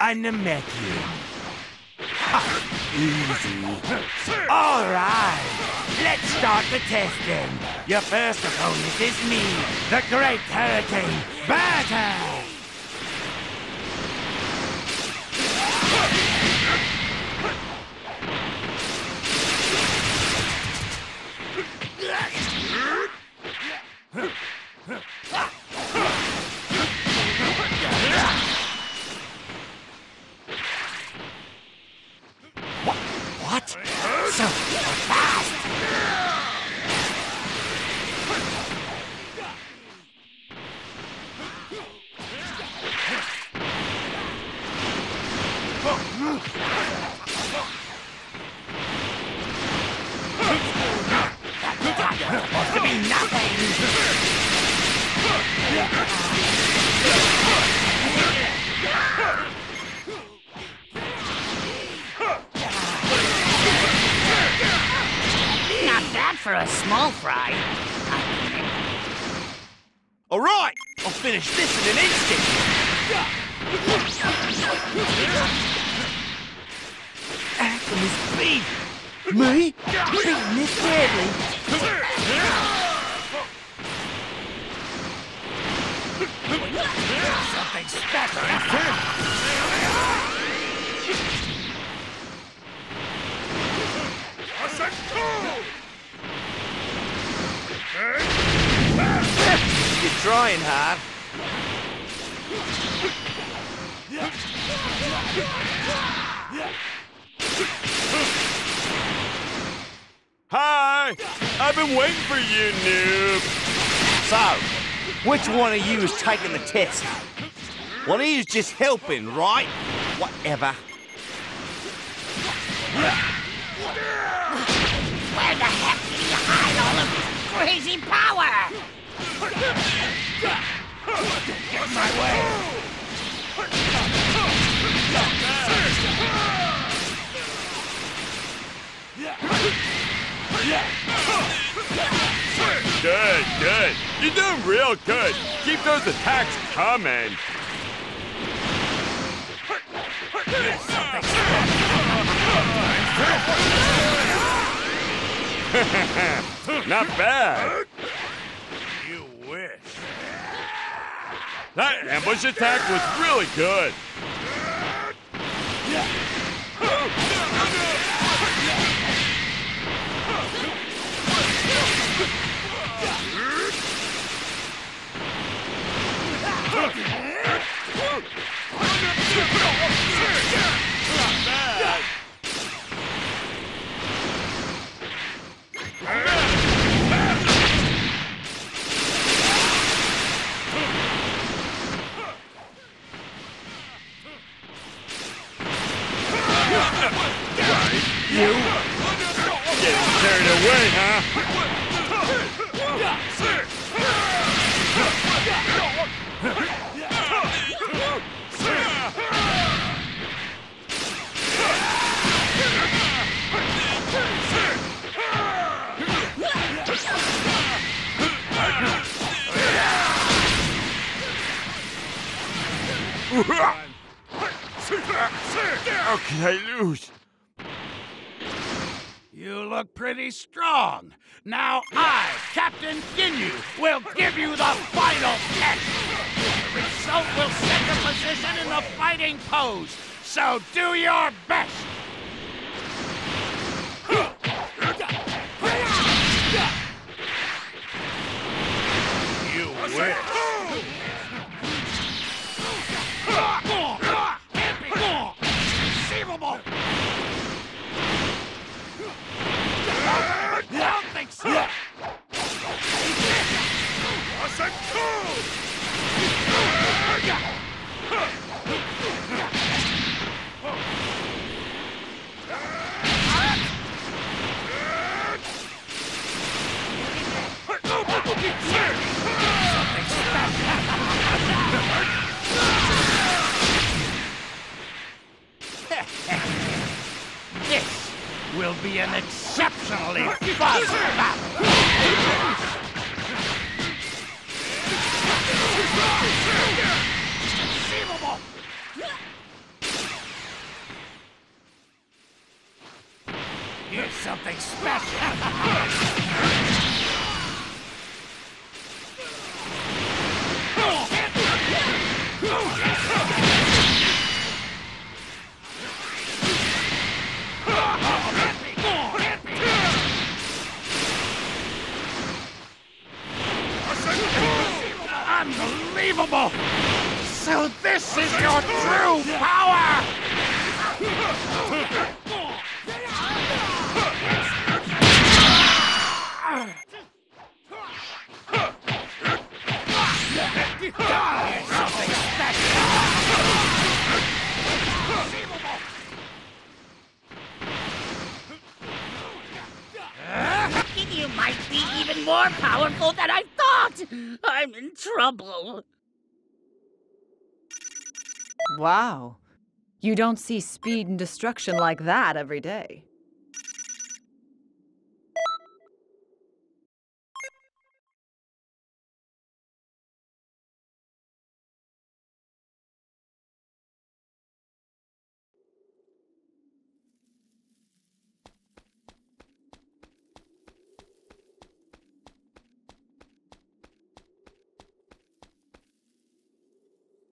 and the Meteor. Easy. All right, let's start the testing. Your first opponent is me, the Great Hurricane. Battle! What? So fast! That was to be nothing! For a small fry. All right, I'll finish this in an instant. Acting is big. Me? Beating this badly. Something spattering. I said cool! You're trying hard. Hi! I've been waiting for you, noob. So, which one of you is taking the test? One of you is just helping, right? Whatever. Where the heck did you hide all of this crazy power? Get my way! Good, good. You're doing real good. Keep those attacks coming. Not bad. That ambush attack was really good. You getting carried away, huh? How can I lose? You look pretty strong. Now I, Captain Ginyu, will give you the final test. The result will set your position in the fighting pose. So do your best. You win. This will be an exceptionally fun battle. It's unbelievable! something special! Unbelievable! So this is your true power! You might be even more powerful than I thought! I'm in trouble. Wow. You don't see speed and destruction like that every day.